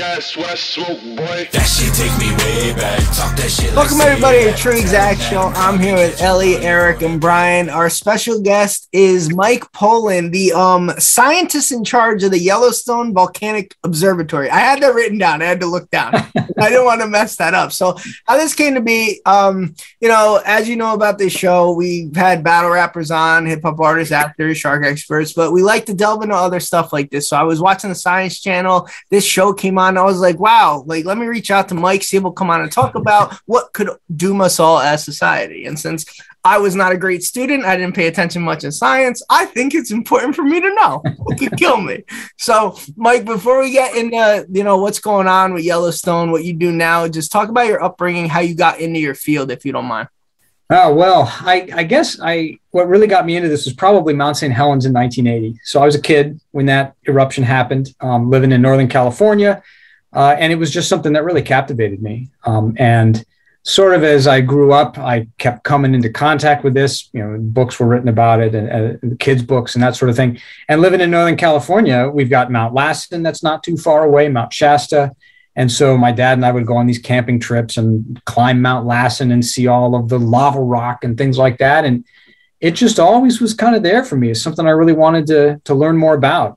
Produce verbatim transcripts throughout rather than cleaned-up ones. Yes, West Smoke boy. That shit take me way back. Talk that shit. Welcome like everybody to TruExact Show. I'm here with Ellie, Eric, and Brian. Our special guest is Mike Poland, the um scientist in charge of the Yellowstone Volcanic Observatory. I had that written down. I had to look down. I didn't want to mess that up. So how this came to be, um, you know, as you know about this show, we've had battle rappers on, hip hop artists, actors, shark experts, but we like to delve into other stuff like this. So I was watching the Science Channel. This show came on. I was like, wow, like, let me reach out to Mike, see if he'll come on and talk about what could doom us all as society. And since I was not a great student, I didn't pay attention much in science, I think it's important for me to know. It could kill me. So, Mike, before we get into, you know, what's going on with Yellowstone, what you do now, just talk about your upbringing, how you got into your field, if you don't mind. Oh, well, I, I guess I what really got me into this was probably Mount Saint Helens in nineteen eighty. So I was a kid when that eruption happened, um, living in Northern California. Uh, and it was just something that really captivated me. Um, and sort of as I grew up, I kept coming into contact with this. You know, books were written about it, and, and kids' books and that sort of thing. And living in Northern California, we've got Mount Lassen that's not too far away, Mount Shasta. And so my dad and I would go on these camping trips and climb Mount Lassen and see all of the lava rock and things like that. And it just always was kind of there for me. It's something I really wanted to, to learn more about.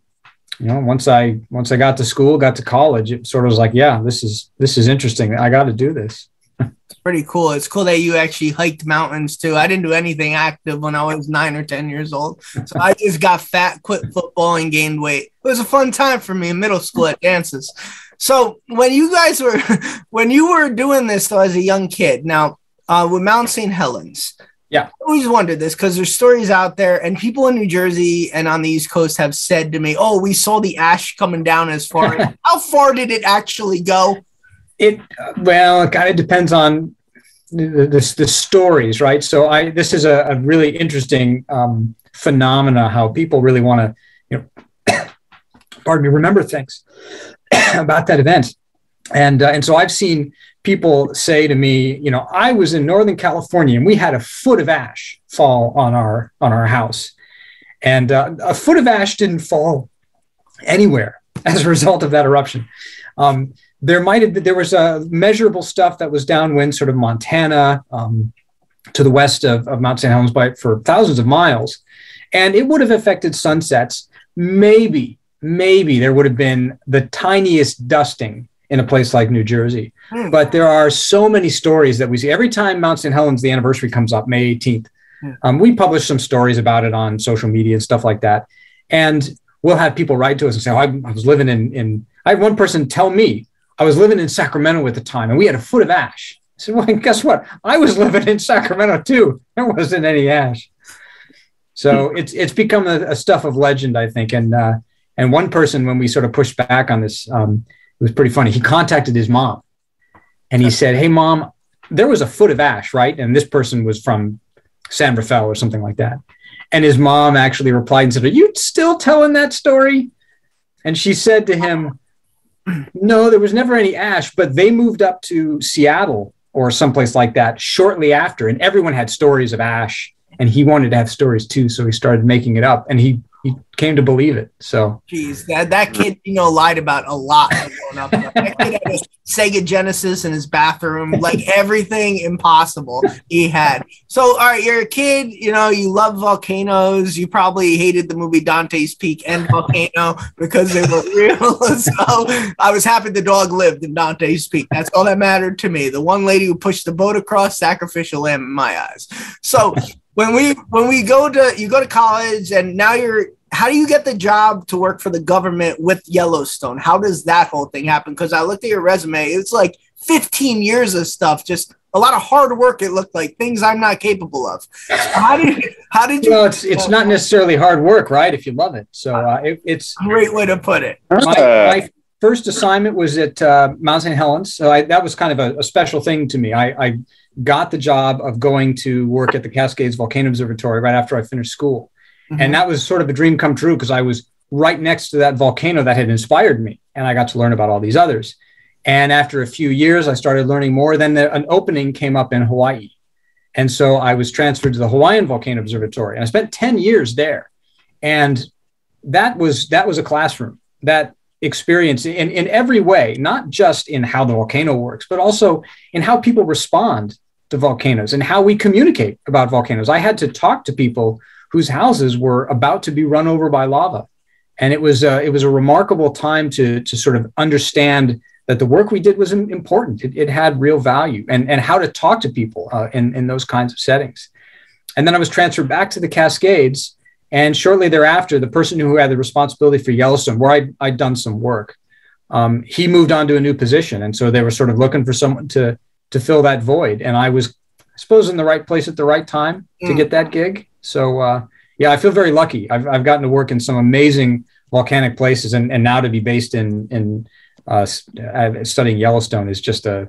You know, once I once I got to school, got to college, it sort of was like, yeah, this is this is interesting. I got to do this. It's pretty cool. It's cool that you actually hiked mountains too. I didn't do anything active when I was nine or ten years old. So I just got fat, quit football, and gained weight. It was a fun time for me in middle school at dances. So when you guys were, when you were doing this though, as a young kid, now uh, with Mount Saint Helens, yeah, I always wondered this because there's stories out there, and people in New Jersey and on the East Coast have said to me, "Oh, we saw the ash coming down as far." As, how far did it actually go? It uh, well, it kind of depends on the, the the stories, right? So I this is a, a really interesting um, phenomena how people really want to, you know, pardon me, remember things about that event. And, uh, and so I've seen people say to me, you know, I was in Northern California and we had a foot of ash fall on our, on our house. And uh, a foot of ash didn't fall anywhere as a result of that eruption. Um, there might've been, there was uh, measurable stuff that was downwind, sort of Montana um, to the west of, of Mount Saint Helens by, for thousands of miles. And it would have affected sunsets. Maybe, maybe there would have been the tiniest dusting in a place like New Jersey. Mm. But there are so many stories that we see. Every time Mount Saint Helens, the anniversary comes up, May eighteenth, mm. um, we publish some stories about it on social media and stuff like that. And we'll have people write to us and say, oh, I, I was living in, in, I had one person tell me, I was living in Sacramento at the time and we had a foot of ash. I said, well, guess what? I was living in Sacramento too. There wasn't any ash. So it's, it's become a, a stuff of legend, I think. And, uh, and one person, when we sort of pushed back on this, um, it was pretty funny. He contacted his mom and he said, hey, mom, there was a foot of ash, right? And this person was from San Rafael or something like that. And his mom actually replied and said, are you still telling that story? And she said to him, no, there was never any ash, but they moved up to Seattle or someplace like that shortly after. And everyone had stories of ash and he wanted to have stories too. So he started making it up and he He came to believe it. So, jeez, that, that kid, you know, lied about a lot. Growing up. That kid had his Sega Genesis in his bathroom, like everything impossible he had. So, all right, you're a kid, you know, you love volcanoes. You probably hated the movie Dante's Peak and Volcano because they were real. So, I was happy the dog lived in Dante's Peak. That's all that mattered to me. The one lady who pushed the boat across, sacrificial lamb in my eyes. So. When we when we go to you go to college and now you're how do you get the job to work for the government with Yellowstone? How does that whole thing happen? Because I looked at your resume, it's like fifteen years of stuff, just a lot of hard work. It looked like things I'm not capable of. So how did how did you? Well, it's it's not necessarily hard work, right? If you love it, so uh, it, it's a great way to put it. My, my first assignment was at uh, Mount Saint Helens, so I, that was kind of a, a special thing to me. I. I got the job of going to work at the Cascades Volcano Observatory right after I finished school. Mm-hmm. And that was sort of a dream come true because I was right next to that volcano that had inspired me. And I got to learn about all these others. And after a few years, I started learning more. Then the, an opening came up in Hawaii. And so I was transferred to the Hawaiian Volcano Observatory. And I spent ten years there. And that was, that was a classroom that experience in, in every way, not just in how the volcano works, but also in how people respond to volcanoes and how we communicate about volcanoes. I had to talk to people whose houses were about to be run over by lava. And it was, uh, it was a remarkable time to, to sort of understand that the work we did was important. It, it had real value, and, and how to talk to people uh, in, in those kinds of settings. And then I was transferred back to the Cascades. And shortly thereafter, the person who had the responsibility for Yellowstone, where I'd, I'd done some work, um, he moved on to a new position. And so they were sort of looking for someone to, to fill that void. And I was, I suppose, in the right place at the right time mm. to get that gig. So, uh, yeah, I feel very lucky. I've, I've gotten to work in some amazing volcanic places. And, and now to be based in, in uh, studying Yellowstone is just a,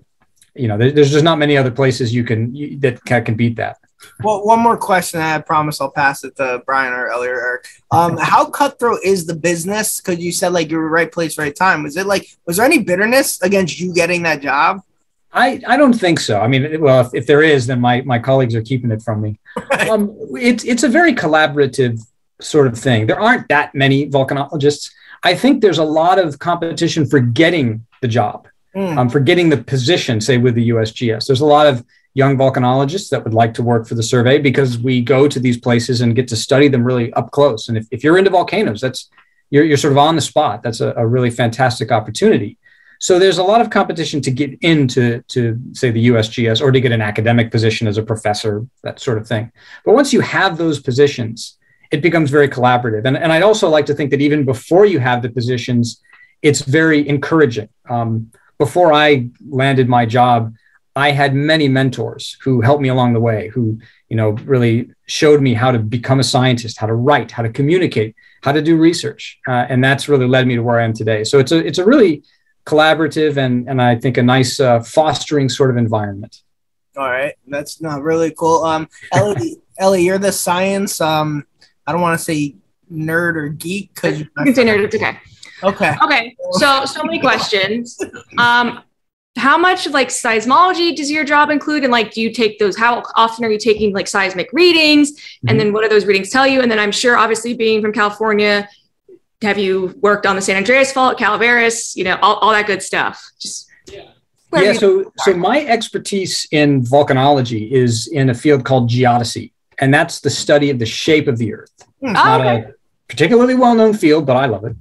you know, there, there's just not many other places you can you, that can beat that. Well, one more question. I promise I'll pass it to Brian or Ellie or Eric. Um, how cutthroat is the business? Because you said like you were right place, right time. Was it like, was there any bitterness against you getting that job? I, I don't think so. I mean, well, if, if there is, then my, my colleagues are keeping it from me. Right. Um, it's, it's a very collaborative sort of thing. There aren't that many volcanologists. I think there's a lot of competition for getting the job, mm. um, for getting the position, say with the U S G S. There's a lot of young volcanologists that would like to work for the survey because we go to these places and get to study them really up close. And if, if you're into volcanoes, that's you're, you're sort of on the spot. That's a, a really fantastic opportunity. So there's a lot of competition to get into, to say the U S G S, or to get an academic position as a professor, that sort of thing. But once you have those positions, it becomes very collaborative. And, and I'd also like to think that even before you have the positions, it's very encouraging. Um, before I landed my job, I had many mentors who helped me along the way, who, you know, really showed me how to become a scientist, how to write, how to communicate, how to do research. Uh, and that's really led me to where I am today. So it's a, it's a really collaborative and, and I think a nice uh, fostering sort of environment. All right. That's not really cool. Um, Ellie, Ellie, you're the science. Um, I don't want to say nerd or geek. Cause you can say nerd. It's okay. Okay. Okay. So, so many questions. Um, How much like seismology does your job include? And like, do you take those, how often are you taking like seismic readings? Mm-hmm. And then what do those readings tell you? And then I'm sure obviously being from California, have you worked on the San Andreas fault, Calaveras, you know, all, all that good stuff? Just Yeah. yeah so, so my expertise in volcanology is in a field called geodesy, and that's the study of the shape of the earth. Mm-hmm. Not oh, okay. a particularly well-known field, but I love it.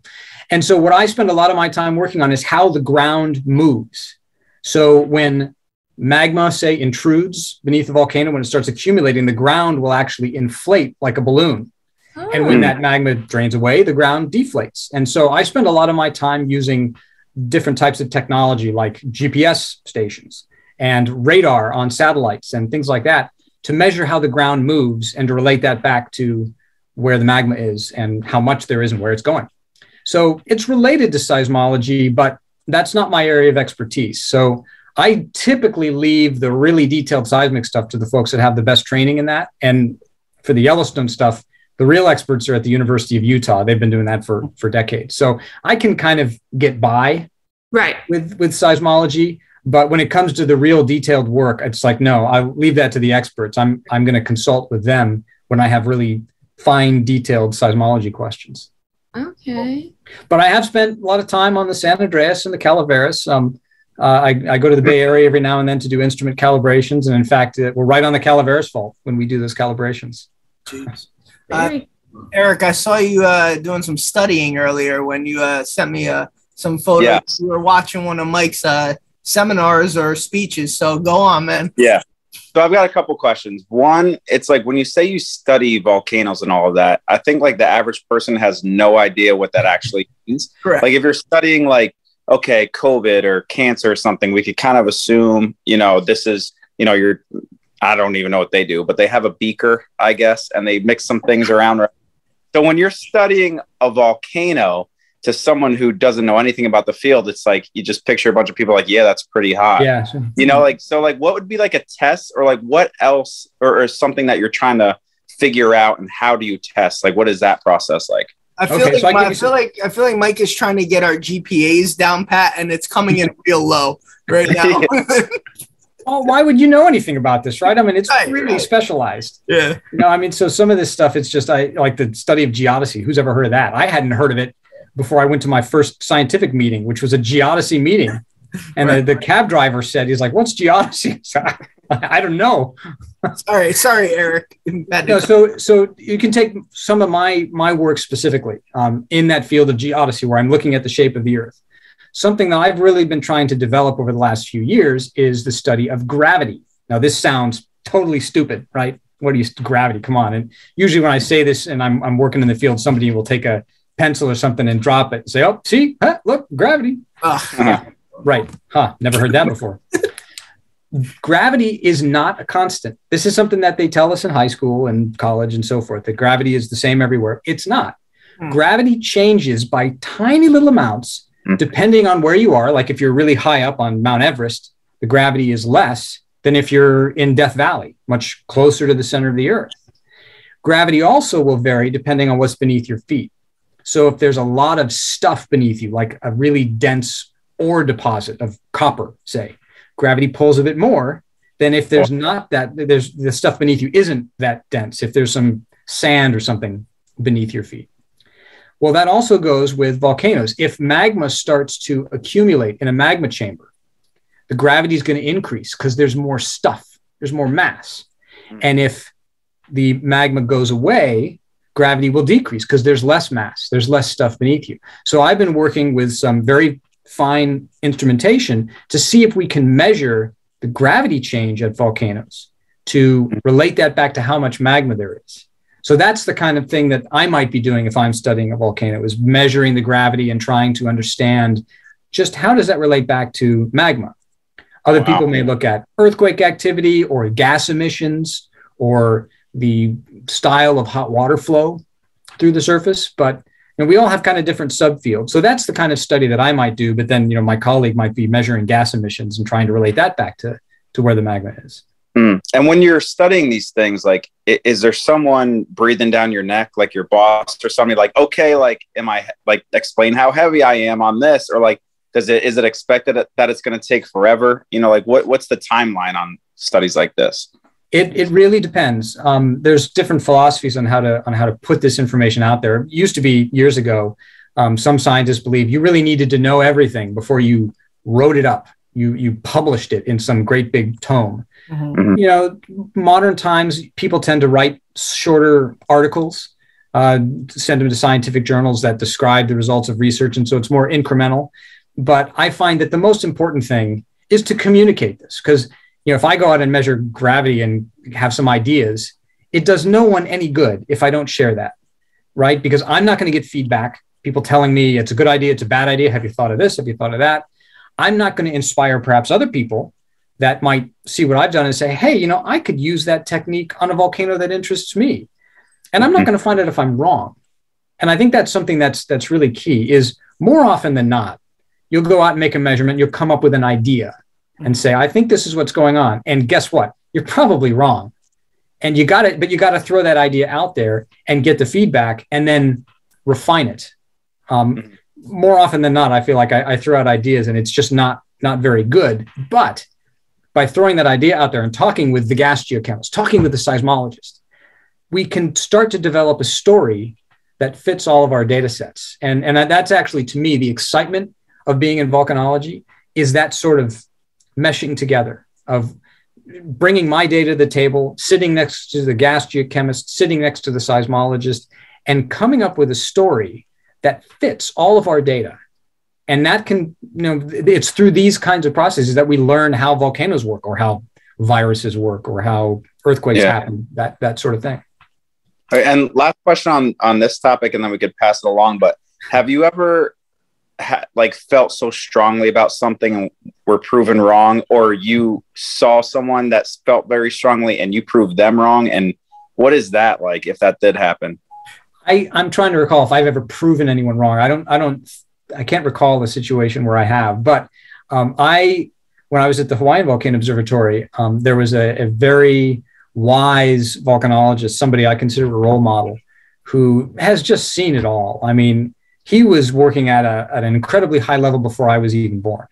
And so what I spend a lot of my time working on is how the ground moves. So when magma, say, intrudes beneath the volcano, when it starts accumulating, the ground will actually inflate like a balloon. Oh. And when that magma drains away, the ground deflates. And so I spend a lot of my time using different types of technology like G P S stations and radar on satellites and things like that to measure how the ground moves and to relate that back to where the magma is and how much there is and where it's going. So it's related to seismology, but that's not my area of expertise. So I typically leave the really detailed seismic stuff to the folks that have the best training in that. And for the Yellowstone stuff, the real experts are at the University of Utah. They've been doing that for, for decades. So I can kind of get by right with, with seismology. But when it comes to the real detailed work, it's like, no, I leave that to the experts. I'm, I'm going to consult with them when I have really fine, detailed seismology questions. Okay. But I have spent a lot of time on the San Andreas and the Calaveras. Um, uh, I, I go to the Bay Area every now and then to do instrument calibrations. And in fact, uh, we're right on the Calaveras fault when we do those calibrations. Jeez. Uh, Eric, I saw you uh, doing some studying earlier when you uh, sent me uh, some photos. Yeah. You were watching one of Mike's uh, seminars or speeches. So go on, man. Yeah. So I've got a couple questions. One, it's like when you say you study volcanoes and all of that, I think like the average person has no idea what that actually means. Correct. Like if you're studying like, okay, COVID or cancer or something, we could kind of assume, you know, this is, you know, you're, I don't even know what they do, but they have a beaker, I guess, and they mix some things around. So when you're studying a volcano to someone who doesn't know anything about the field, it's like, you just picture a bunch of people like, yeah, that's pretty hot. Yeah, sure. You know, like, so like, what would be like a test or like what else or, or something that you're trying to figure out, and how do you test? Like, what is that process like? I feel, okay, like, so I, my, I feel some... like, I feel like Mike is trying to get our G P As down pat, and it's coming in real low right now. Oh, why would you know anything about this? Right. I mean, it's right, really right. specialized. Yeah. You know, I mean, so some of this stuff, it's just, I like the study of geodesy. Who's ever heard of that? I hadn't heard of it. before I went to my first scientific meeting, which was a geodesy meeting. And right. the, the cab driver said, he's like, what's geodesy? So I, I don't know. Sorry, sorry, Eric. No, so so you can take some of my, my work specifically um, in that field of geodesy, where I'm looking at the shape of the Earth. Something that I've really been trying to develop over the last few years is the study of gravity. Now, this sounds totally stupid, right? What do you, gravity, come on. And usually when I say this and I'm, I'm working in the field, somebody will take a pencil or something and drop it and say, oh, see, huh, look, gravity. Uh, uh-huh. Right. Huh. Never heard that before. Gravity is not a constant. This is something that they tell us in high school and college and so forth, that gravity is the same everywhere. It's not. Hmm. Gravity changes by tiny little amounts, hmm. depending on where you are. Like if you're really high up on Mount Everest, the gravity is less than if you're in Death Valley, much closer to the center of the Earth. Gravity also will vary depending on what's beneath your feet. So if there's a lot of stuff beneath you, like a really dense ore deposit of copper, say, gravity pulls a bit more than if there's not that, there's the stuff beneath you isn't that dense, if there's some sand or something beneath your feet. Well, that also goes with volcanoes. If magma starts to accumulate in a magma chamber, the gravity is going to increase because there's more stuff, there's more mass. And if the magma goes away, gravity will decrease because there's less mass, there's less stuff beneath you. So I've been working with some very fine instrumentation to see if we can measure the gravity change at volcanoes to relate that back to how much magma there is. So that's the kind of thing that I might be doing if I'm studying a volcano, is measuring the gravity and trying to understand just how does that relate back to magma. Other wow. people may look at earthquake activity or gas emissions or the style of hot water flow through the surface, but and we all have kind of different subfields. So that's the kind of study that I might do. But then, you know, my colleague might be measuring gas emissions and trying to relate that back to, to where the magma is. Mm. And when you're studying these things, like, is there someone breathing down your neck, like your boss or somebody, like, okay, like, am I, like, explain how heavy I am on this? Or like, does it, is it expected that it's going to take forever? You know, like what, what's the timeline on studies like this? It, it really depends. Um, there's different philosophies on how to on how to put this information out there. It used to be years ago, um, some scientists believed you really needed to know everything before you wrote it up. You you published it in some great big tome. Mm-hmm. You know, modern times, people tend to write shorter articles, uh, send them to scientific journals that describe the results of research, and so it's more incremental. But I find that the most important thing is to communicate this, because you know, if I go out and measure gravity and have some ideas, it does no one any good if I don't share that, right? Because I'm not going to get feedback, people telling me it's a good idea, it's a bad idea. Have you thought of this? Have you thought of that? I'm not going to inspire perhaps other people that might see what I've done and say, hey, you know, I could use that technique on a volcano that interests me. And I'm not going to find out if I'm wrong. And I think that's something that's that's really key, is more often than not, you'll go out and make a measurement, you'll come up with an idea and say, I think this is what's going on. And guess what? You're probably wrong. And you got it, but you got to throw that idea out there and get the feedback and then refine it. Um, more often than not, I feel like I, I throw out ideas and it's just not, not very good. But by throwing that idea out there and talking with the gas geochemists, talking with the seismologists, we can start to develop a story that fits all of our data sets. And, and that's actually, to me, the excitement of being in volcanology, is that sort of meshing together of bringing my data to the table, sitting next to the gas geochemist, sitting next to the seismologist, and coming up with a story that fits all of our data. And that can, you know, it's through these kinds of processes that we learn how volcanoes work or how viruses work or how earthquakes yeah. happen, that, that sort of thing. Right, and last question on, on this topic, and then we could pass it along, but have you ever Ha, like felt so strongly about something and were proven wrong, or you saw someone that felt very strongly and you proved them wrong? And what is that like, if that did happen? I, I'm trying to recall if I've ever proven anyone wrong. I don't, I don't, I can't recall a situation where I have, but um, I, when I was at the Hawaiian Volcano Observatory, um, there was a, a very wise volcanologist, somebody I consider a role model, who has just seen it all. I mean, he was working at, a, at an incredibly high level before I was even born.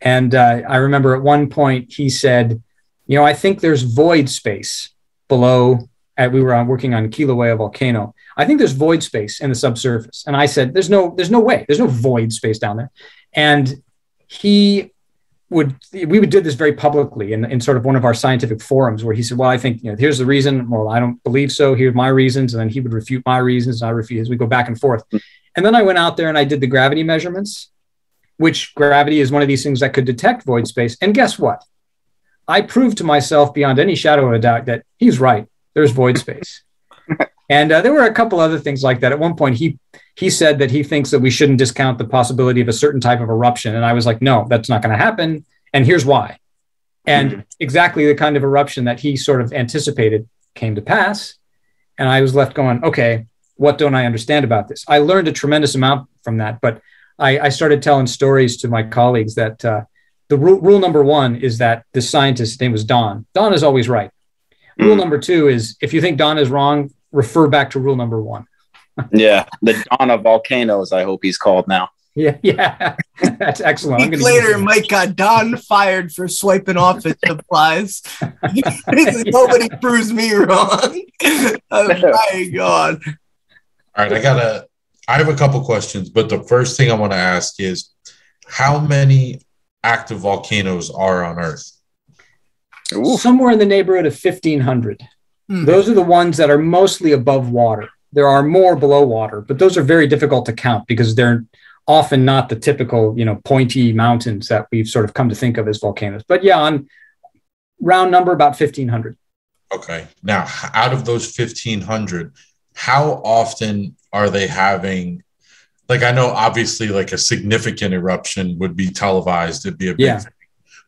And uh, I remember at one point he said, you know, I think there's void space below at, we were on working on Kilauea volcano. I think there's void space in the subsurface. And I said, there's no, there's no way, there's no void space down there. And he would, we would do this very publicly in, in sort of one of our scientific forums where he said, well, I think, you know, here's the reason. Well, I don't believe so. Here's my reasons. And then he would refute my reasons. And I refute his. We go back and forth. And then I went out there and I did the gravity measurements, which gravity is one of these things that could detect void space. And guess what? I proved to myself beyond any shadow of a doubt that he's right. There's void space. And uh, there were a couple other things like that. At one point, he he said that he thinks that we shouldn't discount the possibility of a certain type of eruption. And I was like, no, that's not going to happen. And here's why. And mm-hmm. exactly the kind of eruption that he sort of anticipated came to pass. And I was left going, okay, what don't I understand about this? I learned a tremendous amount from that. But I, I started telling stories to my colleagues that uh, the ru- rule number one is that the scientist, his name was Don. Don is always right. Mm-hmm. Rule number two is if you think Don is wrong, refer back to rule number one. Yeah, the Don of volcanoes, I hope he's called now. Yeah, yeah, that's excellent. I'm later, Mike got Don fired for swiping off his supplies. Nobody proves me wrong. Oh my God! All right, I gotta. I have a couple questions, but the first thing I want to ask is, how many active volcanoes are on Earth? Ooh. Somewhere in the neighborhood of fifteen hundred. Mm-hmm. Those are the ones that are mostly above water. There are more below water, but those are very difficult to count because they're often not the typical, you know, pointy mountains that we've sort of come to think of as volcanoes. But yeah, on round number, about fifteen hundred. Okay. Now, out of those fifteen hundred, how often are they having, like, I know obviously like a significant eruption would be televised. It'd be a big yeah. thing.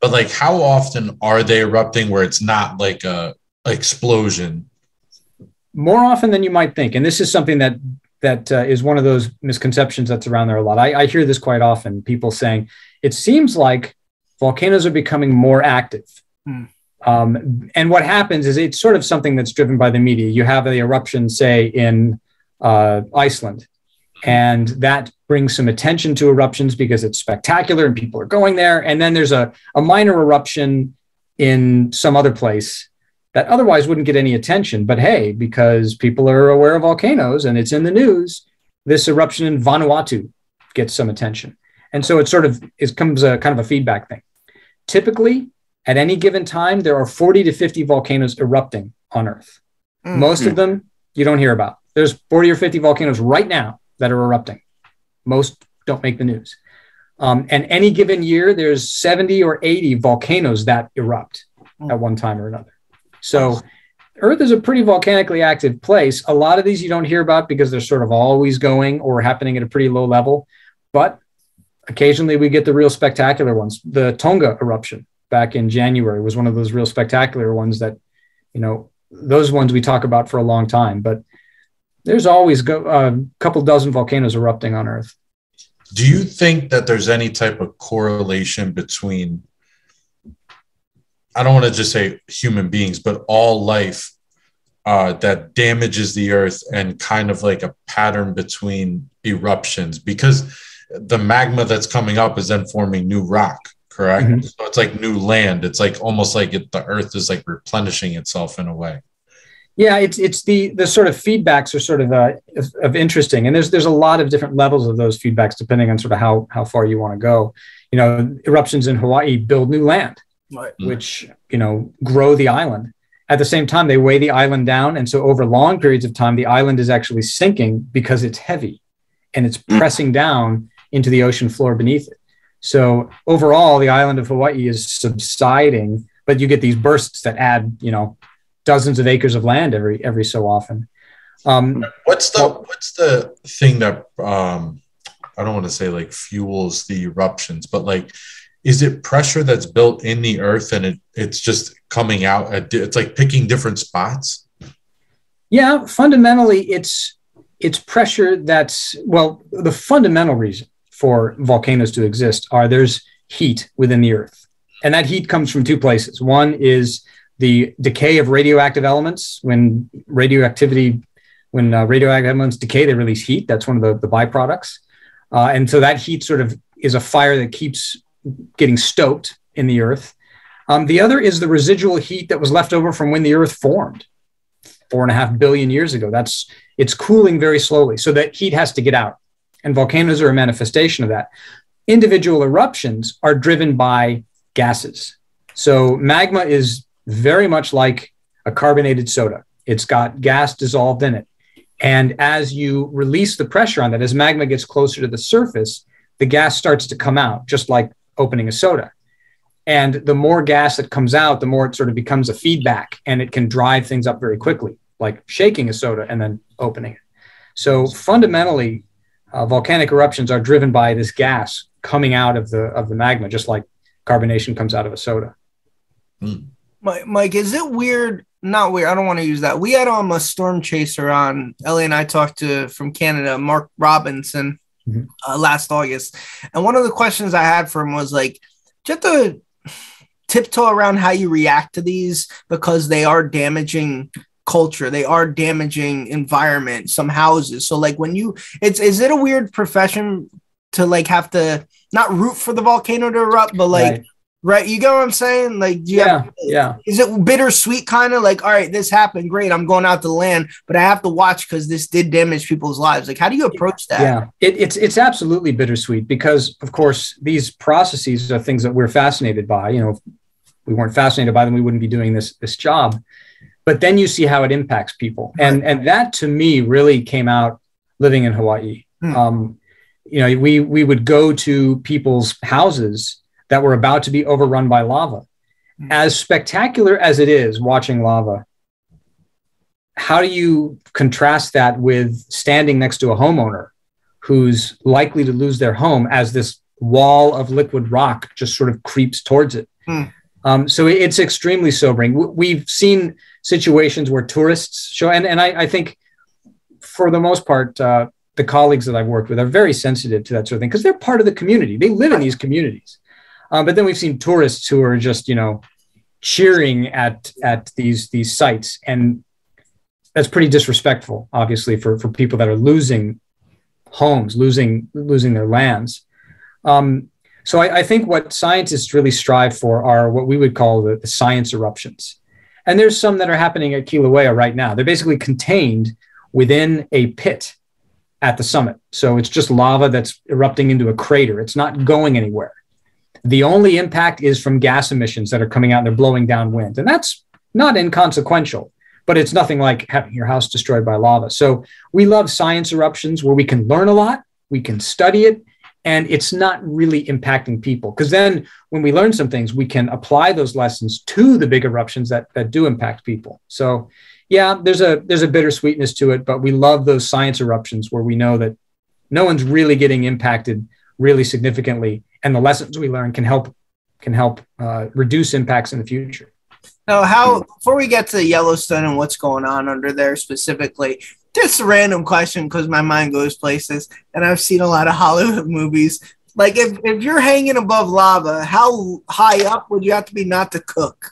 But like, how often are they erupting where it's not like a explosion? More often than you might think. And this is something that that uh, is one of those misconceptions that's around there a lot. I, I hear this quite often, people saying, it seems like volcanoes are becoming more active. Mm. Um, and what happens is it's sort of something that's driven by the media. You have an eruption, say, in uh, Iceland, and that brings some attention to eruptions because it's spectacular and people are going there. And then there's a, a minor eruption in some other place that otherwise wouldn't get any attention. But hey, because people are aware of volcanoes and it's in the news, this eruption in Vanuatu gets some attention. And so it sort of it comes a kind of a feedback thing. Typically, at any given time, there are forty to fifty volcanoes erupting on Earth. Mm-hmm. Most of them you don't hear about. There's forty or fifty volcanoes right now that are erupting. Most don't make the news. Um, and any given year, there's seventy or eighty volcanoes that erupt at one time or another. So Earth is a pretty volcanically active place. A lot of these you don't hear about because they're sort of always going or happening at a pretty low level. But occasionally we get the real spectacular ones. The Tonga eruption back in January was one of those real spectacular ones that, you know, those ones we talk about for a long time. But there's always go, uh, a couple dozen volcanoes erupting on Earth. Do you think that there's any type of correlation between, I don't want to just say human beings, but all life uh, that damages the earth and kind of like a pattern between eruptions, because the magma that's coming up is then forming new rock, correct? Mm-hmm. So it's like new land. It's like almost like it, the earth is like replenishing itself in a way. Yeah, it's it's the the sort of feedbacks are sort of uh, of, of interesting, and there's there's a lot of different levels of those feedbacks depending on sort of how how far you want to go. You know, eruptions in Hawaii build new land. Right. Which, you know, grow the island. At the same time, they weigh the island down. And so over long periods of time, the island is actually sinking because it's heavy and it's pressing down into the ocean floor beneath it. So overall, the island of Hawaii is subsiding, but you get these bursts that add, you know, dozens of acres of land every every so often. Um, what's the what's the thing that um, I don't want to say like fuels the eruptions, but like, is it pressure that's built in the earth and it, it's just coming out? At, it's like picking different spots. Yeah, fundamentally, it's it's pressure that's, well, the fundamental reason for volcanoes to exist are there's heat within the earth. And that heat comes from two places. One is the decay of radioactive elements. When radioactivity, when uh, radioactive elements decay, they release heat. That's one of the, the byproducts. Uh, and so that heat sort of is a fire that keeps getting stoked in the earth. Um, the other is the residual heat that was left over from when the earth formed four and a half billion years ago. That's, it's cooling very slowly, so that heat has to get out. And volcanoes are a manifestation of that. Individual eruptions are driven by gases. So magma is very much like a carbonated soda. It's got gas dissolved in it. And as you release the pressure on that, as magma gets closer to the surface, the gas starts to come out, just like opening a soda. And the more gas that comes out, the more it sort of becomes a feedback, and it can drive things up very quickly, like shaking a soda and then opening it. So fundamentally, uh, volcanic eruptions are driven by this gas coming out of the, of the magma, just like carbonation comes out of a soda. Mm. Mike, is it weird? Not weird. I don't want to use that. We had on um, a storm chaser on. Ellie and I talked to from Canada, Mark Robinson, mm-hmm. uh, last August. And one of the questions I had for him was like, just the tiptoe around how you react to these, because they are damaging culture, they are damaging environment, some houses. So like when you, it's, is it a weird profession to like have to not root for the volcano to erupt, but like, right. right you know what I'm saying? Like, do you yeah, have, yeah. Is it bittersweet kind of like, all right, this happened, great, I'm going out to land, but I have to watch because this did damage people's lives. Like, how do you approach that? Yeah, it, it's, it's absolutely bittersweet because of course these processes are things that we're fascinated by. You know, if we weren't fascinated by them, we wouldn't be doing this, this job. But then you see how it impacts people. And, and that to me really came out living in Hawaii. Mm. Um, you know, we, we would go to people's houses that were about to be overrun by lava. Mm. As spectacular as it is watching lava, how do you contrast that with standing next to a homeowner who's likely to lose their home as this wall of liquid rock just sort of creeps towards it? Mm. Um, so it's extremely sobering. We've seen situations where tourists show, and, and I, I think for the most part, uh, the colleagues that I've worked with are very sensitive to that sort of thing because they're part of the community. They live in these communities. Uh, but then we've seen tourists who are just, you know, cheering at at these these sites. And that's pretty disrespectful, obviously, for, for people that are losing homes, losing, losing their lands. Um, So I, I think what scientists really strive for are what we would call the, the science eruptions. And there's some that are happening at Kilauea right now. They're basically contained within a pit at the summit. So it's just lava that's erupting into a crater. It's not going anywhere. The only impact is from gas emissions that are coming out and they're blowing downwind. And that's not inconsequential, but it's nothing like having your house destroyed by lava. So we love science eruptions where we can learn a lot, we can study it, and it's not really impacting people. Because then when we learn some things, we can apply those lessons to the big eruptions that, that do impact people. So yeah, there's a, there's a bittersweetness to it, but we love those science eruptions where we know that no one's really getting impacted really significantly. And the lessons we learn can help, can help uh, reduce impacts in the future. Now, how, before we get to Yellowstone and what's going on under there specifically, just a random question because my mind goes places, and I've seen a lot of Hollywood movies. Like, if, if you're hanging above lava, how high up would you have to be not to cook?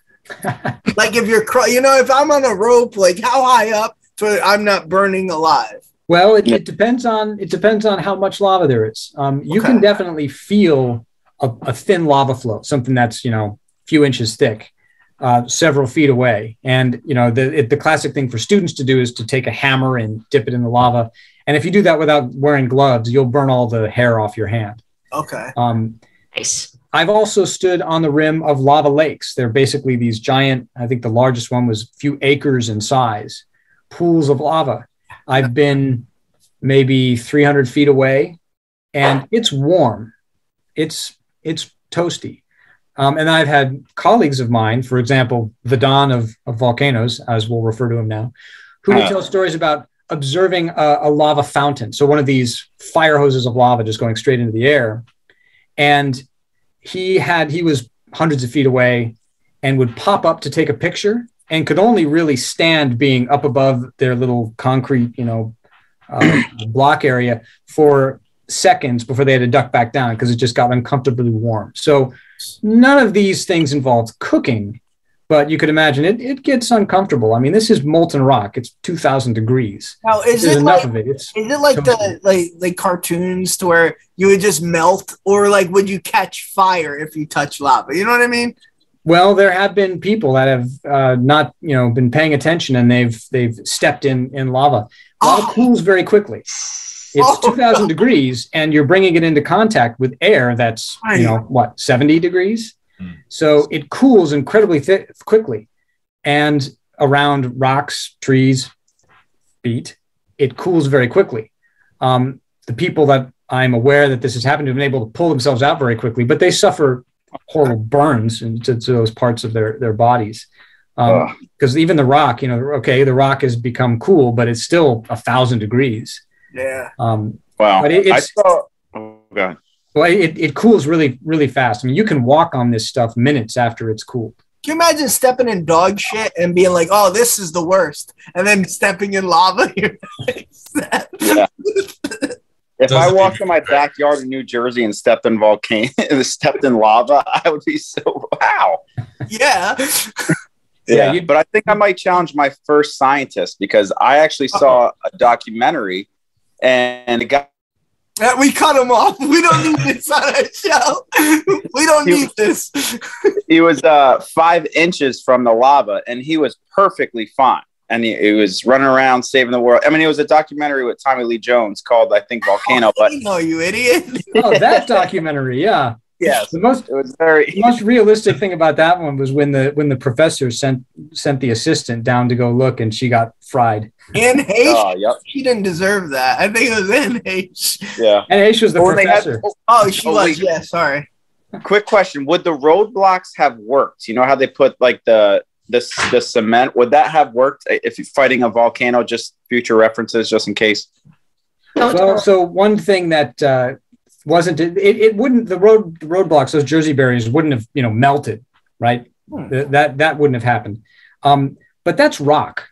Like, if you're, you know, if I'm on a rope, like, how high up to I'm not burning alive? Well, it, it depends on it depends on how much lava there is. Um, you okay. can definitely feel a, a thin lava flow, something that's, you know, a few inches thick. Uh, several feet away. And, you know, the, it, the classic thing for students to do is to take a hammer and dip it in the lava. And if you do that without wearing gloves, you'll burn all the hair off your hand. Okay. Um, nice. I've also stood on the rim of lava lakes. They're basically these giant, I think the largest one was a few acres in size, pools of lava. I've been maybe three hundred feet away and it's warm. It's, it's toasty. Um, and I've had colleagues of mine, for example, the Don of, of volcanoes, as we'll refer to him now, who would uh, tell stories about observing a, a lava fountain. So one of these fire hoses of lava just going straight into the air. And he had, he was hundreds of feet away and would pop up to take a picture and could only really stand being up above their little concrete, you know, uh, block area for seconds before they had to duck back down because it just got uncomfortably warm. So none of these things involves cooking, but you could imagine it, it gets uncomfortable. I mean, this is molten rock. It's two thousand degrees. Now, is it like, of it. Is it like the like, like cartoons to where you would just melt, or like would you catch fire if you touch lava? You know what I mean? Well, there have been people that have uh, not, you know, been paying attention, and they've they've stepped in in lava. Lava oh. cools very quickly. It's oh. two thousand degrees, and you're bringing it into contact with air that's, you know, what, seventy degrees? Mm. So it cools incredibly thick, quickly. And around rocks, trees, feet, it cools very quickly. Um, the people that I'm aware that this has happened to have been able to pull themselves out very quickly, but they suffer horrible burns into to those parts of their, their bodies. Um, because even the rock, you know, okay, the rock has become cool, but it's still a thousand degrees. Yeah. Um, wow. But it, it's, I saw, oh, God. Well, it, it cools really, really fast. I mean, you can walk on this stuff minutes after it's cooled. Can you imagine stepping in dog shit and being like, oh, this is the worst, and then stepping in lava? You're like, yeah. If I walked in my backyard in New Jersey and stepped in volcano, stepped in lava, I would be so, wow. Yeah. Yeah, yeah, but I think I might challenge my first scientist, because I actually saw a documentary, and the guy, we cut him off. We don't need this on our show. We don't he, need this. He was uh, five inches from the lava, and he was perfectly fine. And he, he was running around saving the world. I mean, it was a documentary with Tommy Lee Jones called, I think, Volcano. But no, you idiot! Oh, that documentary, yeah. Yeah, the most it was very the most realistic thing about that one was when the when the professor sent sent the assistant down to go look, and she got fried. Anne Heche, oh, yep. She didn't deserve that. I think it was Anne Heche. Yeah, Anne Heche was the or professor. Had, oh, oh, she was. League. Yeah, sorry. Quick question: would the roadblocks have worked? You know how they put like the this the cement? Would that have worked if you're fighting a volcano? Just future references, just in case. Well, so one thing that. Uh, Wasn't it, it? It wouldn't the road the roadblocks, those Jersey barriers wouldn't have, you know, melted, right? Hmm. The, that that wouldn't have happened. Um, but that's rock,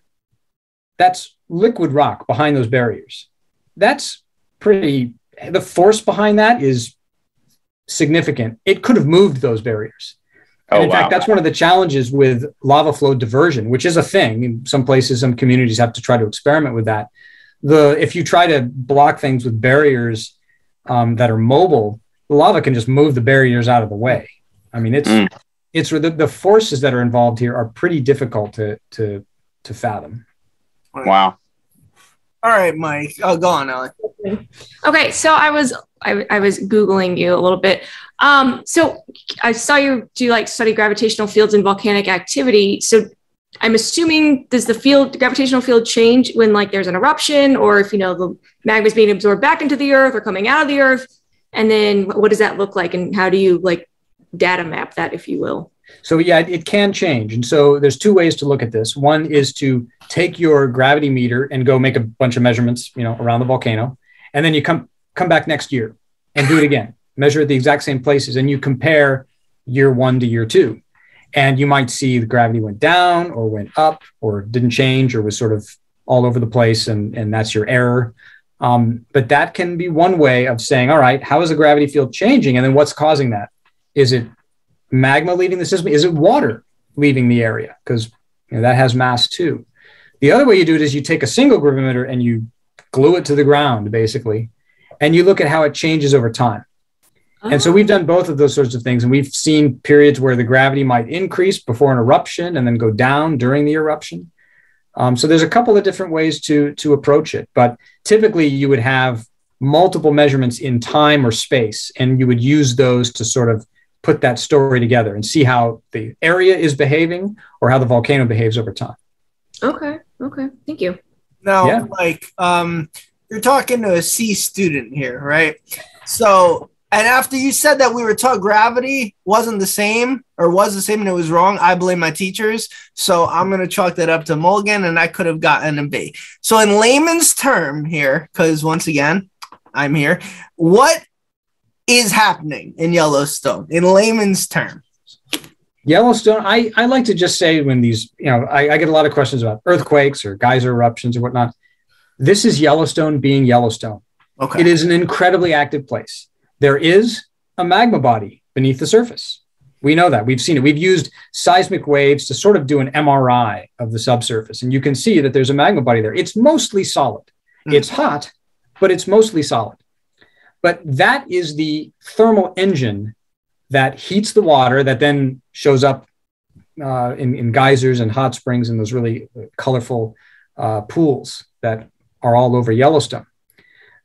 that's liquid rock behind those barriers. That's pretty. The force behind that is significant. It could have moved those barriers. And oh, in wow. fact, that's one of the challenges with lava flow diversion, which is a thing. In some places, some communities have to try to experiment with that. The if you try to block things with barriers. Um, that are mobile, the lava can just move the barriers out of the way. I mean, it's mm. it's the, the forces that are involved here are pretty difficult to to to fathom. Wow. All right, Mike. Oh, go on, Ellen. Okay, so I was I, I was Googling you a little bit. Um, so I saw you do like study gravitational fields and volcanic activity. So I'm assuming, does the field, the gravitational field change when like there's an eruption, or if, you know, the magma is being absorbed back into the earth or coming out of the earth? And then what does that look like? And how do you like data map that, if you will? So yeah, it can change. And so there's two ways to look at this. One is to take your gravity meter and go make a bunch of measurements, you know, around the volcano. And then you come, come back next year and do it again, measure at the exact same places. And you compare year one to year two. And you might see the gravity went down or went up or didn't change or was sort of all over the place. And, and that's your error. Um, but that can be one way of saying, all right, how is the gravity field changing? And then what's causing that? Is it magma leaving the system? Is it water leaving the area? Because, you know, that has mass too. The other way you do it is you take a single gravimeter and you glue it to the ground, basically, and you look at how it changes over time. And so we've done both of those sorts of things. And we've seen periods where the gravity might increase before an eruption and then go down during the eruption. Um, so there's a couple of different ways to, to approach it. But typically you would have multiple measurements in time or space, and you would use those to sort of put that story together and see how the area is behaving or how the volcano behaves over time. Okay. Okay. Thank you. Now, yeah. Mike, um, you're talking to a C student here, right? So... And after you said that we were taught gravity wasn't the same or was the same and it was wrong, I blame my teachers. So I'm going to chalk that up to Mulligan, and I could have gotten a B. So in layman's term here, because once again, I'm here, what is happening in Yellowstone in layman's term? Yellowstone, I, I like to just say when these, you know, I, I get a lot of questions about earthquakes or geyser eruptions or whatnot. This is Yellowstone being Yellowstone. Okay. It is an incredibly active place. There is a magma body beneath the surface. We know that. We've seen it. We've used seismic waves to sort of do an M R I of the subsurface. And you can see that there's a magma body there. It's mostly solid. Mm. It's hot, but it's mostly solid. But that is the thermal engine that heats the water that then shows up uh, in, in geysers and hot springs and those really colorful uh, pools that are all over Yellowstone.